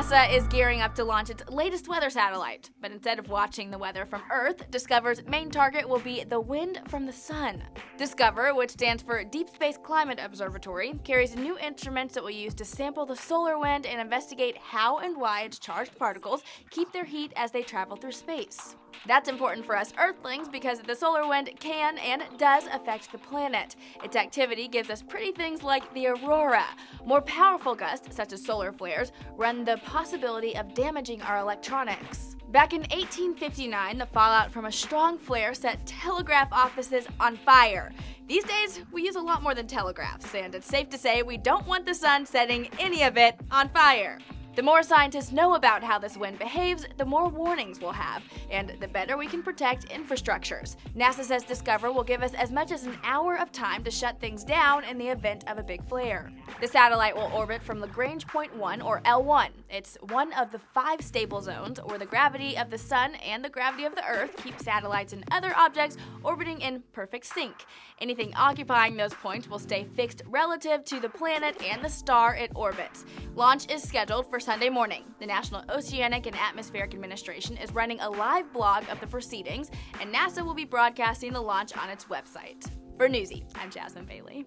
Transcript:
NASA is gearing up to launch its latest weather satellite, but instead of watching the weather from Earth, Discover's main target will be the wind from the sun. Discover, which stands for Deep Space Climate Observatory, carries new instruments that will use to sample the solar wind and investigate how and why its charged particles keep their heat as they travel through space. That's important for us Earthlings because the solar wind can and does affect the planet. Its activity gives us pretty things like the aurora. More powerful gusts, such as solar flares, run the possibility of damaging our electronics. Back in 1859, the fallout from a strong flare set telegraph offices on fire. These days, we use a lot more than telegraphs, and it's safe to say we don't want the sun setting any of it on fire. The more scientists know about how this wind behaves, the more warnings we'll have, and the better we can protect infrastructures. NASA says Discover will give us as much as an hour of time to shut things down in the event of a big flare. The satellite will orbit from Lagrange Point 1, or L1. It's one of the 5 stable zones where the gravity of the sun and the gravity of the Earth keep satellites and other objects orbiting in perfect sync. Anything occupying those points will stay fixed relative to the planet and the star it orbits. Launch is scheduled for Sunday morning. The National Oceanic and Atmospheric Administration is running a live blog of the proceedings, and NASA will be broadcasting the launch on its website. For Newsy, I'm Jasmine Bailey.